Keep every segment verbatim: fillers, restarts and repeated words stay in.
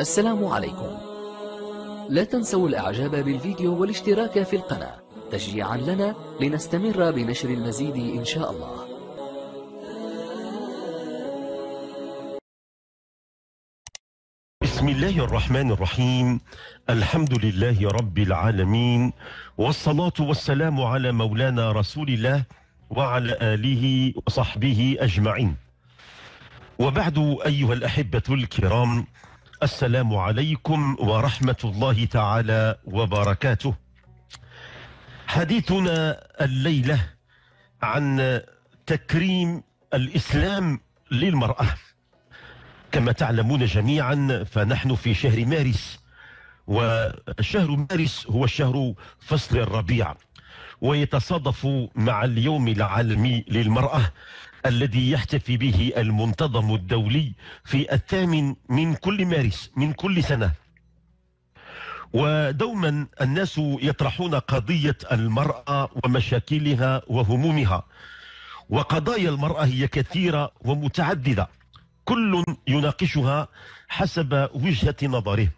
السلام عليكم. لا تنسوا الاعجاب بالفيديو والاشتراك في القناة تشجيعا لنا لنستمر بنشر المزيد ان شاء الله. بسم الله الرحمن الرحيم. الحمد لله رب العالمين، والصلاة والسلام على مولانا رسول الله وعلى آله وصحبه أجمعين. وبعد أيها الأحبة الكرام، السلام عليكم ورحمة الله تعالى وبركاته. حديثنا الليلة عن تكريم الإسلام للمرأة. كما تعلمون جميعا فنحن في شهر مارس، وشهر مارس هو شهر فصل الربيع، ويتصادف مع اليوم العالمي للمرأة الذي يحتفي به المنتظم الدولي في الثامن من كل مارس من كل سنة. ودوما الناس يطرحون قضية المرأة ومشاكلها وهمومها، وقضايا المرأة هي كثيرة ومتعددة، كل يناقشها حسب وجهة نظره.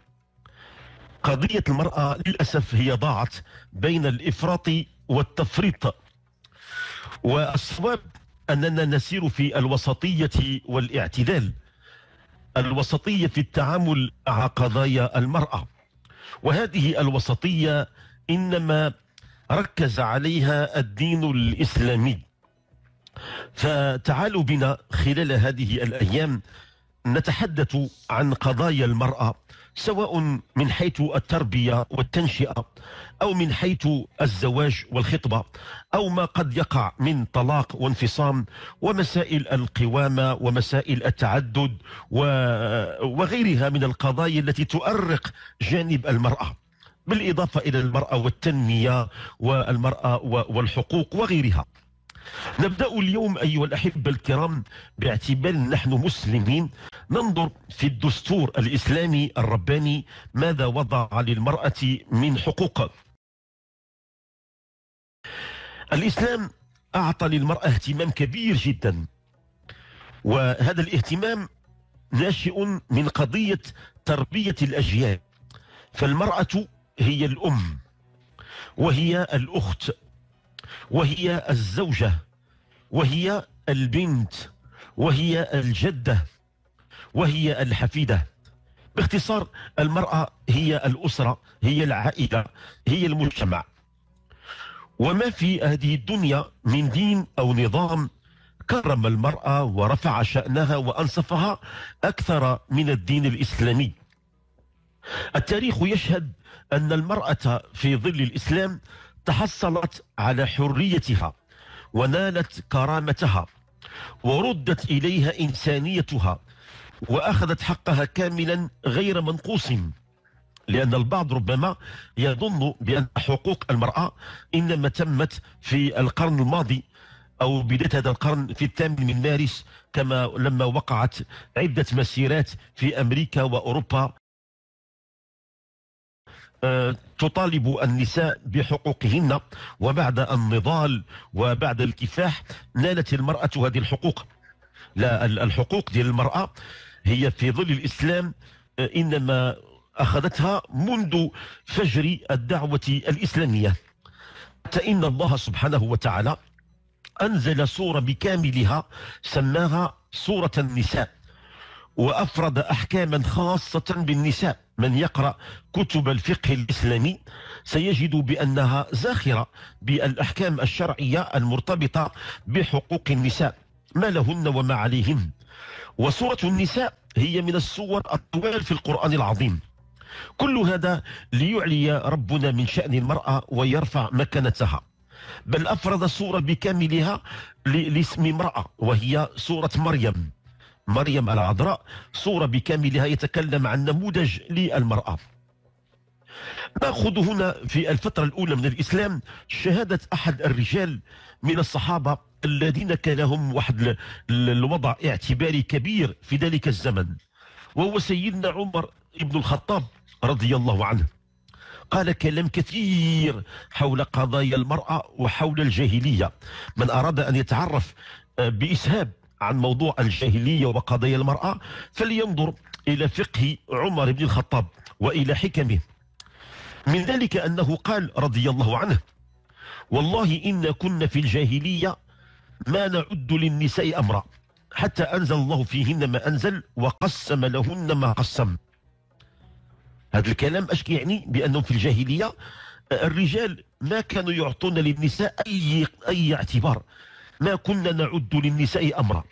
قضية المرأة للأسف هي ضاعت بين الإفراط والتفريط، والصواب أننا نسير في الوسطية والاعتدال، الوسطية في التعامل مع قضايا المرأة. وهذه الوسطية إنما ركز عليها الدين الإسلامي. فتعالوا بنا خلال هذه الأيام نتحدث عن قضايا المرأة، سواء من حيث التربية والتنشئة، أو من حيث الزواج والخطبة، أو ما قد يقع من طلاق وانفصام، ومسائل القوامة ومسائل التعدد وغيرها من القضايا التي تؤرق جانب المرأة، بالإضافة إلى المرأة والتنمية والمرأة والحقوق وغيرها. نبدأ اليوم أيها الأحبة الكرام، باعتبار نحن مسلمين، ننظر في الدستور الإسلامي الرباني ماذا وضع للمرأة من حقوق. الإسلام أعطى للمرأة اهتمام كبير جدا، وهذا الاهتمام ناشئ من قضية تربية الأجيال. فالمرأة هي الأم، وهي الأخت، وهي الزوجة، وهي البنت، وهي الجدة، وهي الحفيدة. باختصار، المرأة هي الأسرة، هي العائلة، هي المجتمع. وما في هذه الدنيا من دين أو نظام كرم المرأة ورفع شأنها وأنصفها أكثر من الدين الإسلامي. التاريخ يشهد أن المرأة في ظل الإسلام تحصلت على حريتها، ونالت كرامتها، وردت إليها إنسانيتها، وأخذت حقها كاملا غير منقوص. لأن البعض ربما يظن بأن حقوق المرأة إنما تمت في القرن الماضي، أو بداية هذا القرن في الثامن من مارس، كما لما وقعت عدة مسيرات في أمريكا وأوروبا تطالب النساء بحقوقهن، وبعد النضال وبعد الكفاح نالت المرأة هذه الحقوق. لا، الحقوق ديال المرأة هي في ظل الإسلام إنما أخذتها منذ فجر الدعوة الإسلامية، حتى إن الله سبحانه وتعالى أنزل سورة بكاملها سماها سورة النساء، وأفرد أحكاما خاصة بالنساء. من يقرأ كتب الفقه الإسلامي سيجد بأنها زاخرة بالأحكام الشرعية المرتبطة بحقوق النساء، ما لهن وما عليهن. وسورة النساء هي من السور الطوال في القرآن العظيم. كل هذا ليعلي ربنا من شأن المرأة ويرفع مكانتها. بل أفرد سورة بكاملها لاسم امرأة، وهي سورة مريم، مريم العذراء، صورة بكاملها يتكلم عن نموذج للمرأة. نأخذ هنا في الفترة الأولى من الإسلام شهادة أحد الرجال من الصحابة الذين كان لهم واحد الوضع اعتباري كبير في ذلك الزمن، وهو سيدنا عمر بن الخطاب رضي الله عنه. قال كلام كثير حول قضايا المرأة وحول الجاهلية. من أراد أن يتعرف بإسهاب عن موضوع الجاهلية وقضايا المرأة فلينظر إلى فقه عمر بن الخطاب وإلى حكمه. من ذلك أنه قال رضي الله عنه: والله إن كنا في الجاهلية ما نعد للنساء أمرا حتى أنزل الله فيهن ما أنزل وقسم لهن ما قسم. هذا الكلام أش يعني؟ بأنهم في الجاهلية الرجال ما كانوا يعطون للنساء أي, أي اعتبار، ما كنا نعد للنساء أمرا،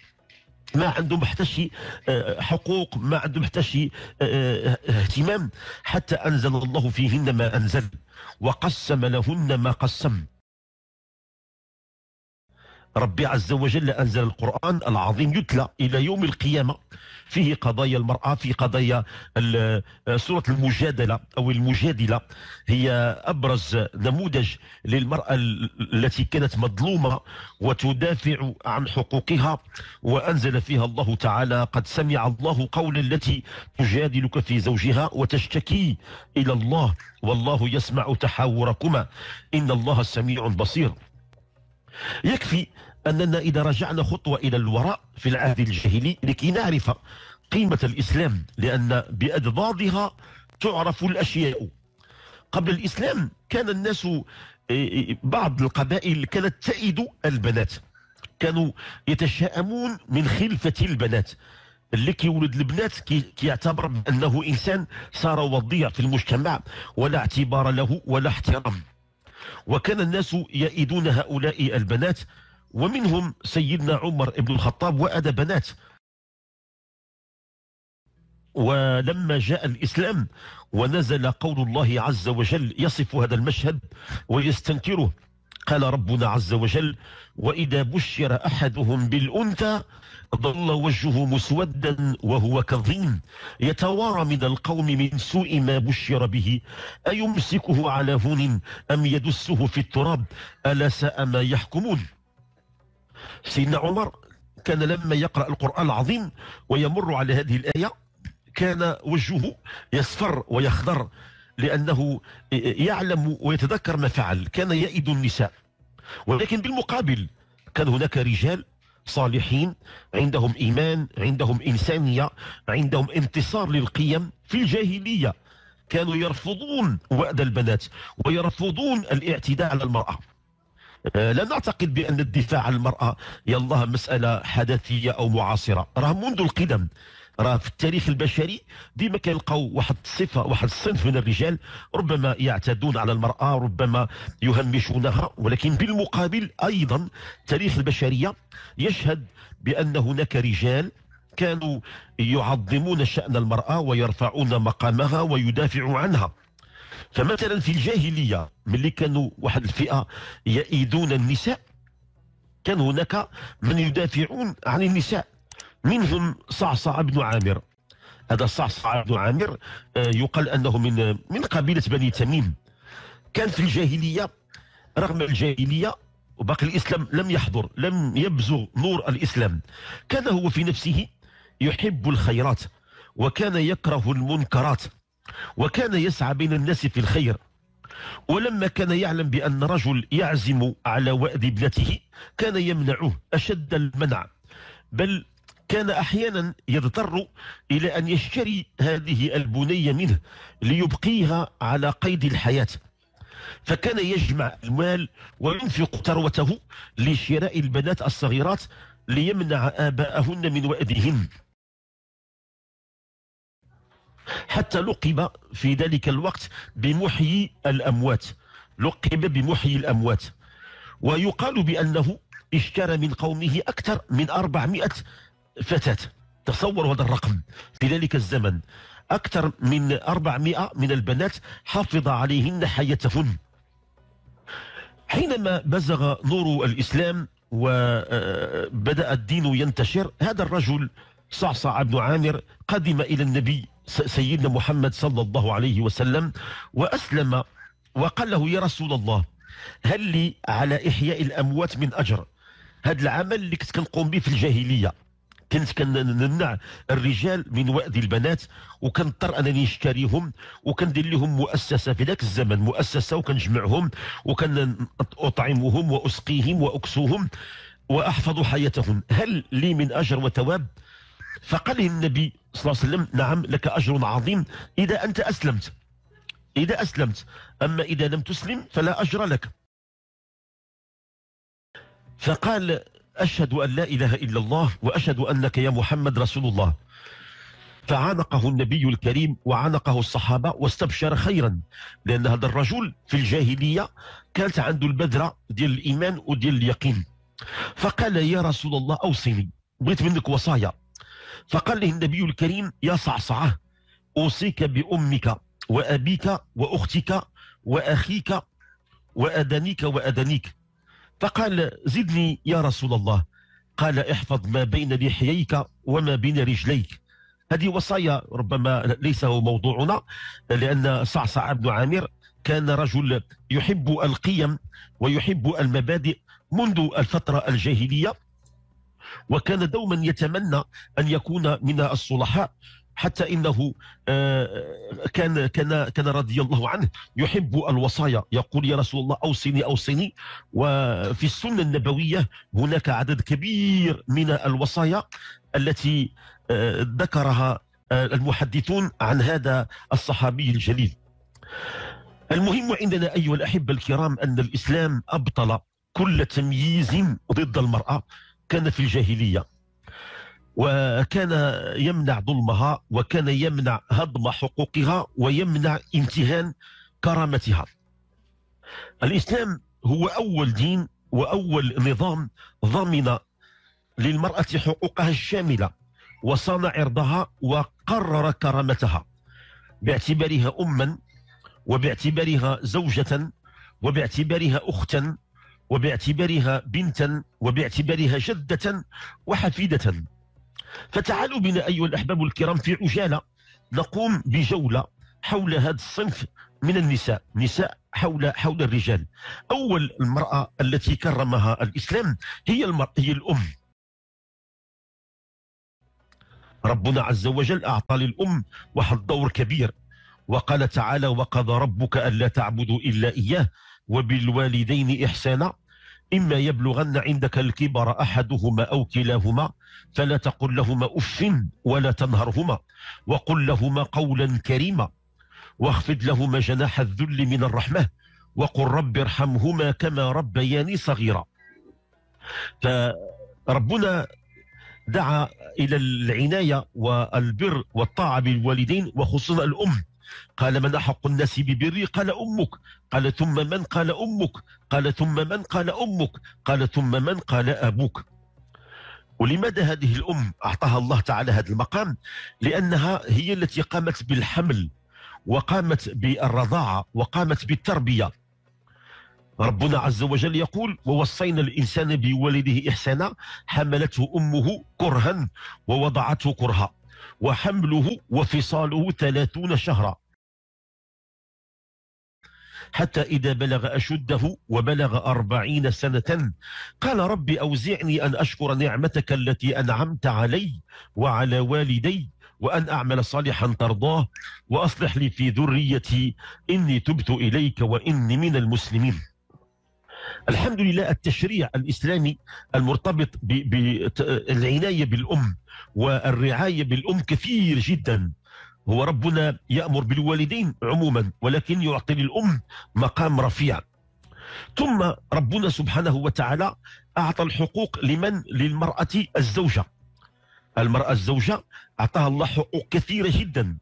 ما عندهم حتى شي حقوق، ما عندهم حتى شي اهتمام، حتى أنزل الله فيهن ما أنزل وقسم لهن ما قسم. ربي عز وجل أنزل القرآن العظيم يتلى إلى يوم القيامة، فيه قضايا المرأة، في قضايا سورة المجادلة أو المجادلة، هي أبرز نموذج للمرأة التي كانت مظلومة وتدافع عن حقوقها، وأنزل فيها الله تعالى: قد سمع الله قول التي تجادلك في زوجها وتشتكي إلى الله والله يسمع تحاوركما إن الله سميع بصير. يكفي أننا إذا رجعنا خطوة إلى الوراء في العهد الجاهلي لكي نعرف قيمة الإسلام، لأن بأضدادها تعرف الأشياء. قبل الإسلام كان الناس، بعض القبائل كانت تئد البنات، كانوا يتشائمون من خلفة البنات، اللي كيولد البنات كيعتبر بأنه إنسان صار وضيع في المجتمع ولا اعتبار له ولا احترام، وكان الناس يئدون هؤلاء البنات، ومنهم سيدنا عمر بن الخطاب وأدى بنات. ولما جاء الإسلام ونزل قول الله عز وجل يصف هذا المشهد ويستنكره، قال ربنا عز وجل: وإذا بشر أحدهم بالأنثى ظل وجهه مسودا وهو كظيم يتوارى من القوم من سوء ما بشر به أيمسكه على هون أم يدسه في التراب ألا ساء ما يحكمون. سيدنا عمر كان لما يقرأ القرآن العظيم ويمر على هذه الآية كان وجهه يصفر ويخضر، لأنه يعلم ويتذكر ما فعل، كان يئد النساء. ولكن بالمقابل كان هناك رجال صالحين عندهم إيمان، عندهم إنسانية، عندهم انتصار للقيم. في الجاهلية كانوا يرفضون وأد البنات ويرفضون الاعتداء على المرأة. لا نعتقد بأن الدفاع عن المرأة يالله مسألة حدثية أو معاصرة، راه منذ القدم، راه في التاريخ البشري ديما كيلقاو واحد الصفه، واحد الصنف من الرجال ربما يعتدون على المراه، ربما يهمشونها. ولكن بالمقابل ايضا تاريخ البشريه يشهد بان هناك رجال كانوا يعظمون شان المراه ويرفعون مقامها ويدافعوا عنها. فمثلا في الجاهليه ملي كانوا واحد الفئه يئيدون النساء، كان هناك من يدافعون عن النساء، منهم صعصع بن عامر. هذا صعصع بن عامر يقال أنه من من قبيلة بني تميم. كان في الجاهلية، رغم الجاهلية وباقي الإسلام لم يحضر، لم يبزغ نور الإسلام، كان هو في نفسه يحب الخيرات وكان يكره المنكرات وكان يسعى بين الناس في الخير. ولما كان يعلم بأن رجل يعزم على وأد ابنته كان يمنعه أشد المنع، بل كان أحيانا يضطر إلى أن يشتري هذه البنية منه ليبقيها على قيد الحياة. فكان يجمع المال وينفق ثروته لشراء البنات الصغيرات ليمنع آباءهن من وأدهن، حتى لقب في ذلك الوقت بمحيي الأموات، لقب بمحيي الأموات. ويقال بأنه اشترى من قومه أكثر من أربعمائة فتاة. تصوروا هذا الرقم في ذلك الزمن، أكثر من أربعمائة من البنات حافظ عليهن حياتهن. حينما بزغ نور الإسلام وبدأ الدين ينتشر، هذا الرجل صعصع بن عامر قدم إلى النبي سيدنا محمد صلى الله عليه وسلم وأسلم، وقال له: يا رسول الله، هل لي على إحياء الأموات من أجر؟ هذا العمل اللي كنت كنقوم به في الجاهلية، كنت كنمنع الرجال من وأد البنات وكنضطر انني نشتريهم وكندير لهم مؤسسه في ذاك الزمن، مؤسسه وكنجمعهم وكنطعمهم واسقيهم واكسوهم. وأحفظ حياتهم، هل لي من أجر وثواب؟ فقال النبي صلى الله عليه وسلم: نعم، لك أجر عظيم إذا أنت أسلمت، إذا أسلمت، أما إذا لم تسلم فلا أجر لك. فقال: أشهد أن لا إله إلا الله وأشهد أنك يا محمد رسول الله. فعانقه النبي الكريم وعانقه الصحابة واستبشر خيرا، لأن هذا الرجل في الجاهلية كانت عنده البذرة ديال الإيمان وديال اليقين. فقال: يا رسول الله أوصني، بغيت منك وصايا. فقال له النبي الكريم: يا صعصعة، أوصيك بأمك وأبيك وأختك وأخيك وأدنيك وأدنيك. فقال: زدني يا رسول الله. قال: احفظ ما بين لحييك وما بين رجليك. هذه وصايا ربما ليس هو موضوعنا، لأن صعصع بن عامر كان رجل يحب القيم ويحب المبادئ منذ الفترة الجاهلية، وكان دوما يتمنى أن يكون من الصلحاء، حتى إنه كان كان كان رضي الله عنه يحب الوصايا، يقول: يا رسول الله أوصني أوصني. وفي السنة النبوية هناك عدد كبير من الوصايا التي ذكرها المحدثون عن هذا الصحابي الجليل. المهم عندنا أيها الأحبة الكرام أن الإسلام أبطل كل تمييز ضد المرأة كان في الجاهلية، وكان يمنع ظلمها، وكان يمنع هضم حقوقها، ويمنع امتهان كرامتها. الإسلام هو أول دين وأول نظام ضمن للمرأة حقوقها الشاملة، وصان عرضها، وقرر كرامتها باعتبارها أما، وباعتبارها زوجة، وباعتبارها أختا، وباعتبارها بنتا، وباعتبارها جدة وحفيدة. فتعالوا بنا أيها الأحباب الكرام في عجالة نقوم بجولة حول هذا الصنف من النساء، نساء حول حول الرجال. أول المرأة التي كرمها الإسلام هي المرأة، هي الأم. ربنا عز وجل أعطى للأم واحد الدور كبير، وقال تعالى: وقضى ربك ألا تعبدوا إلا إياه وبالوالدين إحسانا إما يبلغن عندك الكبر أحدهما أو كلاهما فلا تقل لهما أف ولا تنهرهما وقل لهما قولا كريما واخفض لهما جناح الذل من الرحمة وقل رب ارحمهما كما ربياني صغيرا. فربنا دعا إلى العناية والبر والطاعة بالوالدين وخصوصا الأم. قال: من أحق الناس ببري؟ قال: أمك. قال: ثم من؟ قال: أمك. قال: ثم من؟ قال: أمك. قال: ثم من؟ قال: أبوك. ولماذا هذه الأم أعطاها الله تعالى هذا المقام؟ لأنها هي التي قامت بالحمل وقامت بالرضاعة وقامت بالتربية. ربنا عز وجل يقول: ووصينا الإنسان بوالده إحسانا حملته أمه كرها ووضعته كرها وحمله وفصاله ثلاثون شهرا حتى إذا بلغ أشده وبلغ أربعين سنة قال: رب أوزعني أن أشكر نعمتك التي أنعمت علي وعلى والدي وأن أعمل صالحا ترضاه وأصلح لي في ذريتي إني تبت إليك وإني من المسلمين. الحمد لله التشريع الإسلامي المرتبط بالعناية بالأم والرعاية بالأم كثير جدا. هو ربنا يأمر بالوالدين عموما، ولكن يعطي للأم مقام رفيع. ثم ربنا سبحانه وتعالى أعطى الحقوق لمن؟ للمرأة الزوجة. المرأة الزوجة أعطاها الله حقوق كثيرة جدا.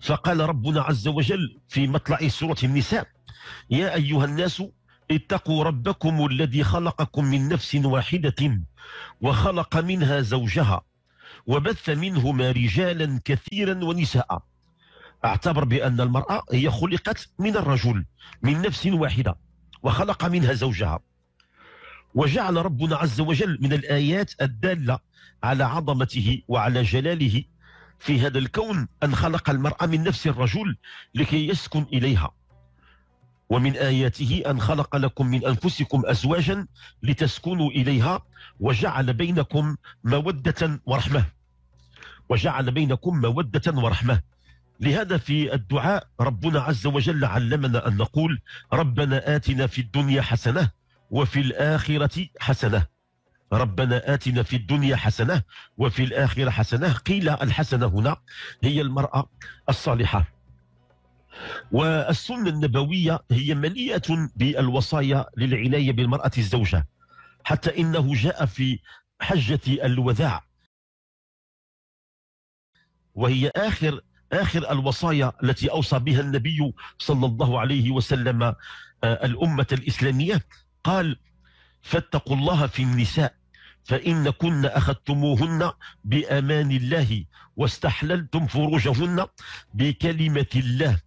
فقال ربنا عز وجل في مطلع سورة النساء: يا أيها الناس اتقوا ربكم الذي خلقكم من نفس واحدة وخلق منها زوجها وبث منهما رجالا كثيرا ونساء. اعتبر بأن المرأة هي خلقت من الرجل من نفس واحدة وخلق منها زوجها. وجعل ربنا عز وجل من الآيات الدالة على عظمته وعلى جلاله في هذا الكون أن خلق المرأة من نفس الرجل لكي يسكن إليها. ومن آياته أن خلق لكم من أنفسكم أزواجا لتسكنوا إليها وجعل بينكم مودة ورحمة، وجعل بينكم مودة ورحمة. لهذا في الدعاء ربنا عز وجل علمنا أن نقول: ربنا آتنا في الدنيا حسنة وفي الآخرة حسنة ربنا آتنا في الدنيا حسنة وفي الآخرة حسنة. قيل الحسنة هنا هي المرأة الصالحة، والسنة النبوية هي مليئة بالوصايا للعناية بالمرأة الزوجة، حتى إنه جاء في حجة الوداع وهي آخر آخر الوصايا التي أوصى بها النبي صلى الله عليه وسلم الأمة الإسلامية، قال فاتقوا الله في النساء فإن كن أخذتموهن بأمان الله واستحللتم فروجهن بكلمة الله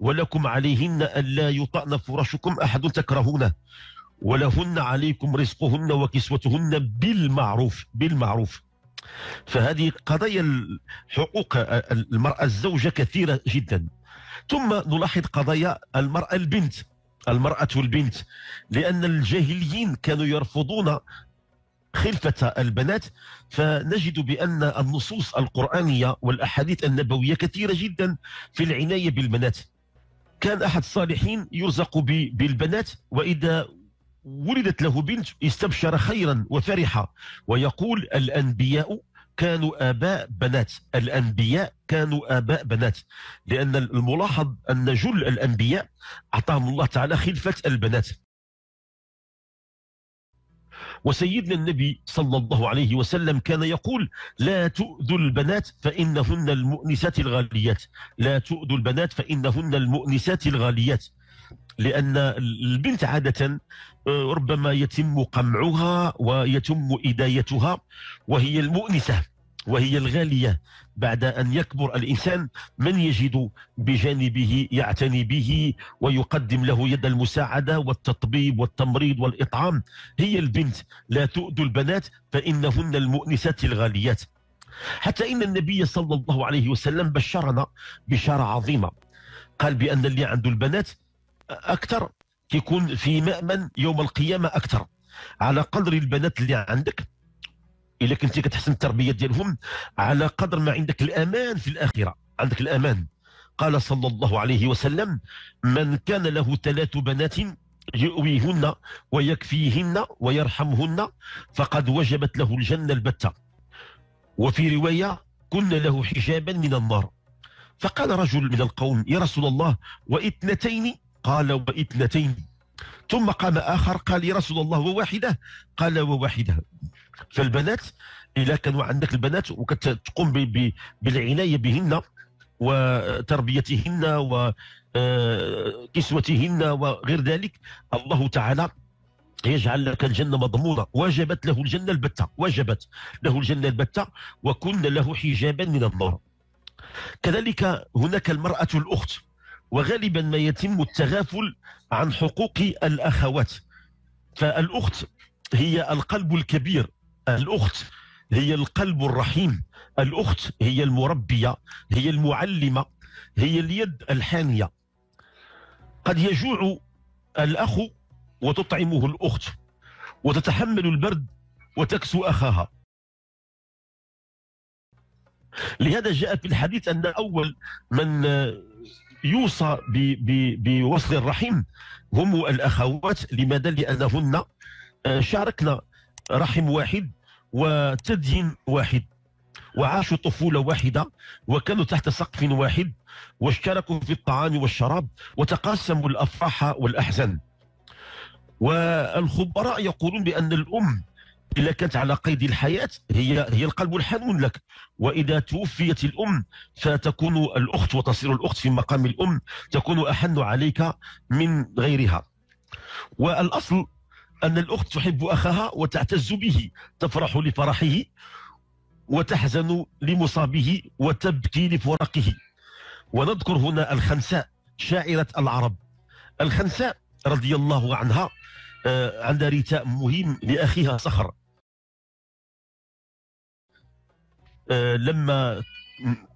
ولكم عليهن ألا يطأن فرشكم أحد تكرهونه ولهن عليكم رزقهن وكسوتهن بالمعروف بالمعروف. فهذه قضايا حقوق المرأة الزوجة كثيرة جدا. ثم نلاحظ قضايا المرأة البنت، المرأة البنت لأن الجاهليين كانوا يرفضون خلفة البنات، فنجد بأن النصوص القرآنية والأحاديث النبوية كثيرة جدا في العناية بالبنات. كان أحد الصالحين يرزق بالبنات، وإذا ولدت له بنت استبشر خيرا وفرحة، ويقول الأنبياء كانوا آباء بنات، الأنبياء كانوا آباء بنات، لأن الملاحظ أن جل الأنبياء أعطاهم الله تعالى خلفة البنات. وسيدنا النبي صلى الله عليه وسلم كان يقول لا تؤذوا البنات فإنهن المؤنسات الغاليات، لا تؤذوا البنات فإنهن المؤنسات الغاليات، لأن البنت عادة ربما يتم قمعها ويتم إدايتها وهي المؤنسة وهي الغالية. بعد أن يكبر الإنسان من يجد بجانبه يعتني به ويقدم له يد المساعدة والتطبيب والتمريض والإطعام، هي البنت. لا تؤذوا البنات فإنهن المؤنسات الغاليات. حتى إن النبي صلى الله عليه وسلم بشرنا بشارة عظيمة، قال بأن اللي عنده البنات أكثر تكون في مأمن يوم القيامة أكثر، على قدر البنات اللي عندك إلا كنت كتحسن التربية ديالهم على قدر ما عندك الأمان في الآخرة، عندك الأمان. قال صلى الله عليه وسلم من كان له ثلاث بنات يؤويهن ويكفيهن ويرحمهن فقد وجبت له الجنة البتة، وفي رواية كن له حجابا من النار. فقال رجل من القوم يا رسول الله واثنتين؟ قال واثنتين. ثم قام آخر قال يا رسول الله وواحدة؟ قال وواحدة. فالبنات إذا كانوا عندك البنات وكتقوم بالعناية بهن وتربيتهن وكسوتهن وغير ذلك، الله تعالى يجعل لك الجنة مضمونة. وجبت له الجنة البتة، وجبت له الجنة البتة وكن له حجابا من النار. كذلك هناك المرأة الأخت، وغالبا ما يتم التغافل عن حقوق الأخوات. فالأخت هي القلب الكبير، الأخت هي القلب الرحيم، الأخت هي المربية، هي المعلمة، هي اليد الحانية. قد يجوع الأخ وتطعمه الأخت، وتتحمل البرد وتكسو أخاها. لهذا جاء في الحديث أن أول من يوصى بوصل الرحم هم الأخوات. لماذا؟ لأنهن شاركنا رحم واحد وتدين واحد وعاشوا طفولة واحدة وكانوا تحت سقف واحد واشتركوا في الطعام والشراب وتقاسموا الأفراح والأحزان. والخبراء يقولون بأن الأم إذا كانت على قيد الحياة هي هي القلب الحنون لك، وإذا توفيت الأم فتكون الأخت وتصير الأخت في مقام الأم تكون أحن عليك من غيرها. والأصل أن الأخت تحب أخاها وتعتز به، تفرح لفرحه وتحزن لمصابه وتبكي لفراقه. ونذكر هنا الخنساء شاعرة العرب، الخنساء رضي الله عنها عندها رثاء مهم لأخيها صخر، لما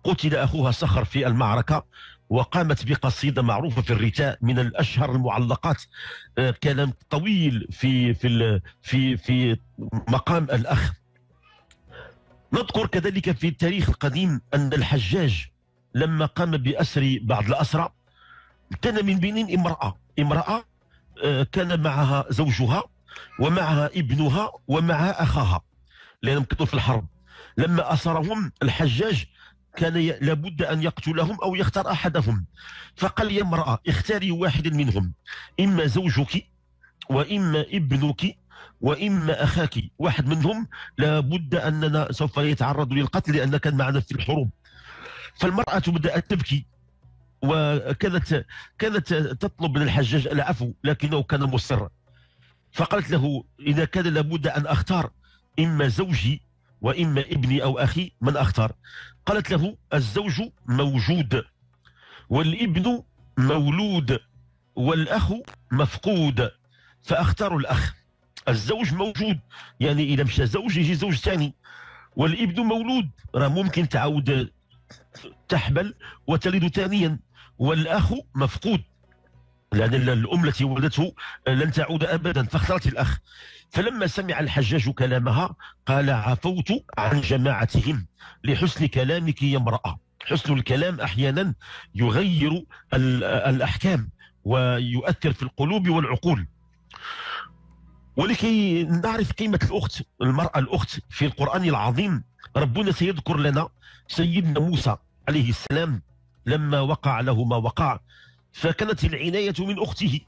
قتل أخوها صخر في المعركة وقامت بقصيدة معروفة في الرثاء من الأشهر المعلقات، كلام طويل في في في في مقام الأخ. نذكر كذلك في التاريخ القديم أن الحجاج لما قام بأسر بعض الأسرى كان من بين امرأة امرأة كان معها زوجها ومعها ابنها ومع أخاها لأنهم كانوا في الحرب. لما أسرهم الحجاج كان لابد أن يقتلهم أو يختار أحدهم، فقال يا امرأة اختاري واحدا منهم، إما زوجك وإما ابنك وإما أخاك، واحد منهم لابد أننا سوف يتعرض للقتل لأن كان معنا في الحروب. فالمرأة بدأت تبكي وكانت كانت تطلب من الحجاج العفو لكنه كان مصر. فقالت له إذا كان لابد أن أختار إما زوجي وإما ابني أو أخي من أختار؟ قالت له الزوج موجود والابن مولود والأخ مفقود فأختار الأخ. الزوج موجود يعني إذا مشى زوج يجي زوج ثاني، والابن مولود راه ممكن تعاود تحمل وتلد ثانيا، والأخ مفقود لأن الأم التي ولدته لن تعود أبدا فاختارت الأخ. فلما سمع الحجاج كلامها قال عفوت عن جماعتهم لحسن كلامك يا امرأة. حسن الكلام أحيانا يغير الأحكام ويؤثر في القلوب والعقول. ولكي نعرف قيمة الأخت، المرأة الأخت في القرآن العظيم ربنا سيذكر لنا سيدنا موسى عليه السلام لما وقع له ما وقع فكانت العناية من أخته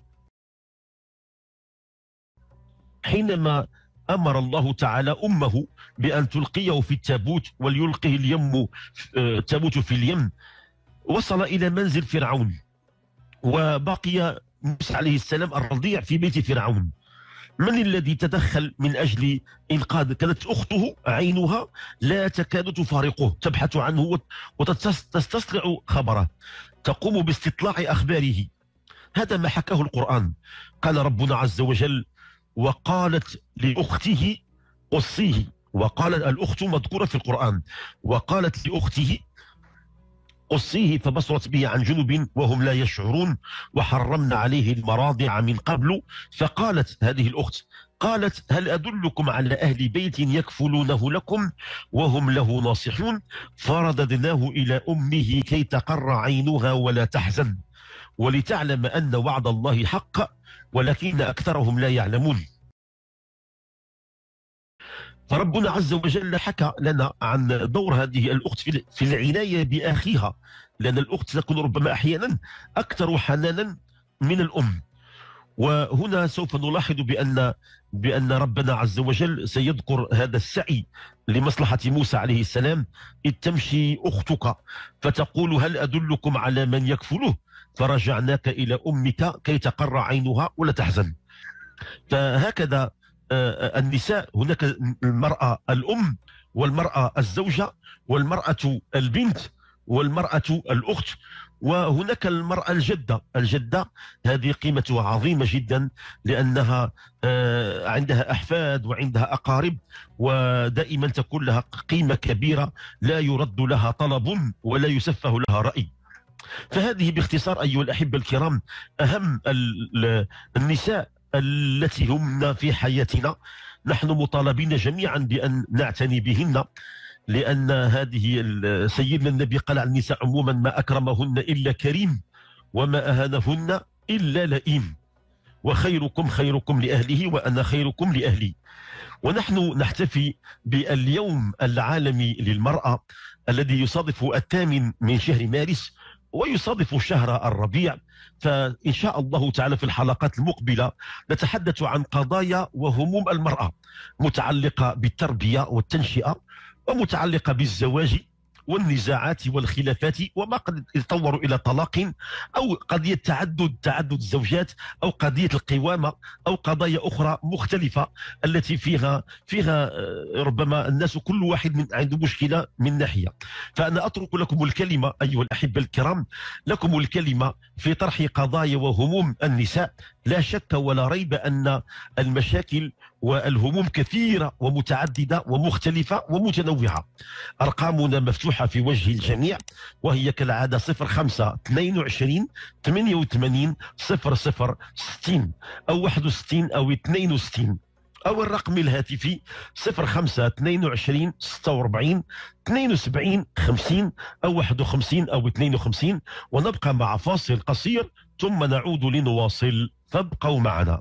حينما أمر الله تعالى أمه بأن تلقيه في التابوت وليلقه اليم التابوت في اليم. وصل إلى منزل فرعون وبقي موسى عليه السلام الرضيع في بيت فرعون. من الذي تدخل من أجل إنقاذ؟ كانت أخته عينها لا تكاد تفارقه، تبحث عنه وتستصلع خبره، تقوم باستطلاع أخباره. هذا ما حكاه القرآن. قال ربنا عز وجل وقالت لأخته قصيه، وقالت الأخت مذكورة في القرآن، وقالت لأخته قصيه فبصرت به عن جنب وهم لا يشعرون وحرمنا عليه المراضع من قبل. فقالت هذه الأخت قالت هل أدلكم على أهل بيت يكفلونه لكم وهم له ناصحون فرددناه إلى أمه كي تقر عينها ولا تحزن ولتعلم أن وعد الله حق ولكن أكثرهم لا يعلمون. فربنا عز وجل حكى لنا عن دور هذه الأخت في العناية بأخيها لأن الأخت تكون ربما أحيانا أكثر حنانا من الأم. وهنا سوف نلاحظ بأن بأن ربنا عز وجل سيذكر هذا السعي لمصلحة موسى عليه السلام. إذ تمشي أختك فتقول هل أدلكم على من يكفله فرجعناك إلى أمك كي تقر عينها ولا تحزن. فهكذا النساء، هناك المرأة الأم والمرأة الزوجة والمرأة البنت والمرأة الأخت، وهناك المرأة الجدة. الجدة هذه قيمتها عظيمة جدا لأنها عندها أحفاد وعندها أقارب ودائما تكون لها قيمة كبيرة لا يرد لها طلب ولا يسفه لها رأي. فهذه باختصار أيها الأحبة الكرام أهم النساء التي هم في حياتنا. نحن مطالبين جميعا بأن نعتني بهن لأن هذه سيدنا النبي قال عن النساء عموما ما أكرمهن إلا كريم وما أهانهن إلا لئيم وخيركم خيركم لأهله وأنا خيركم لأهلي. ونحن نحتفي باليوم العالمي للمرأة الذي يصادف الثامن من شهر مارس ويصادف شهر الربيع. فإن شاء الله تعالى في الحلقات المقبلة نتحدث عن قضايا وهموم المرأة متعلقة بالتربية والتنشئة ومتعلقة بالزواج والنزاعات والخلافات وما قد يتطور إلى طلاق أو قضية تعدد تعدد الزوجات أو قضية القوامة أو قضايا أخرى مختلفة التي فيها فيها ربما الناس كل واحد من عنده مشكلة من ناحية. فأنا أترك لكم الكلمة أيها الأحبة الكرام، لكم الكلمة في طرح قضايا وهموم النساء. لا شك ولا ريب أن المشاكل والهموم كثيرة ومتعددة ومختلفة ومتنوعة. أرقامنا مفتوحة في وجه الجميع وهي كالعادة صفر خمسة اثنين وعشرين ثمانية وثمانين صفر صفر ستين أو واحد وستين أو اثنين وستين أو الرقم الهاتفي صفر خمسة اثنين وعشرين ستة وأربعين اثنين وسبعين خمسين أو واحد وخمسين أو اثنين وخمسين. ونبقى مع فاصل قصير ثم نعود لنواصل، فابقوا معنا.